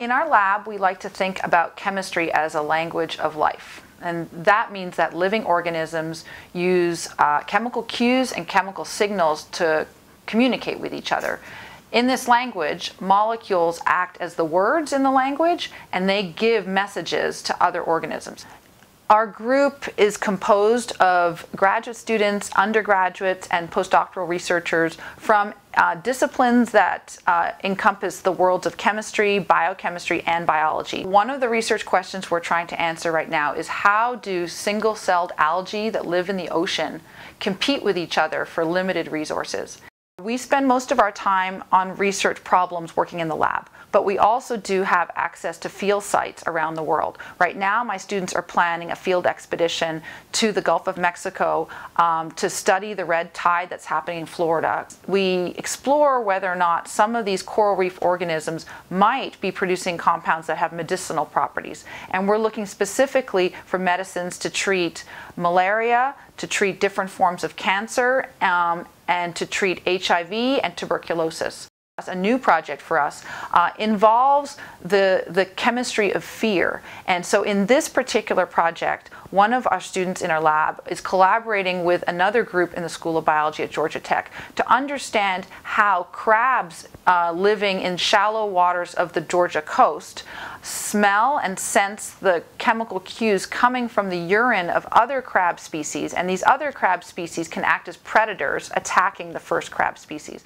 In our lab, we like to think about chemistry as a language of life. And that means that living organisms use chemical cues and chemical signals to communicate with each other. In this language, molecules act as the words in the language, and they give messages to other organisms. Our group is composed of graduate students, undergraduates, and postdoctoral researchers from disciplines that encompass the worlds of chemistry, biochemistry, and biology. One of the research questions we're trying to answer right now is how do single-celled algae that live in the ocean compete with each other for limited resources? We spend most of our time on research problems working in the lab, but we also do have access to field sites around the world. Right now, my students are planning a field expedition to the Gulf of Mexico to study the red tide that's happening in Florida. We explore whether or not some of these coral reef organisms might be producing compounds that have medicinal properties. And we're looking specifically for medicines to treat malaria, to treat different forms of cancer, and to treat HIV and tuberculosis. A new project for us involves the chemistry of fear. And so in this particular project, one of our students in our lab is collaborating with another group in the School of Biology at Georgia Tech to understand how crabs living in shallow waters of the Georgia coast smell and sense the chemical cues coming from the urine of other crab species. And these other crab species can act as predators attacking the first crab species.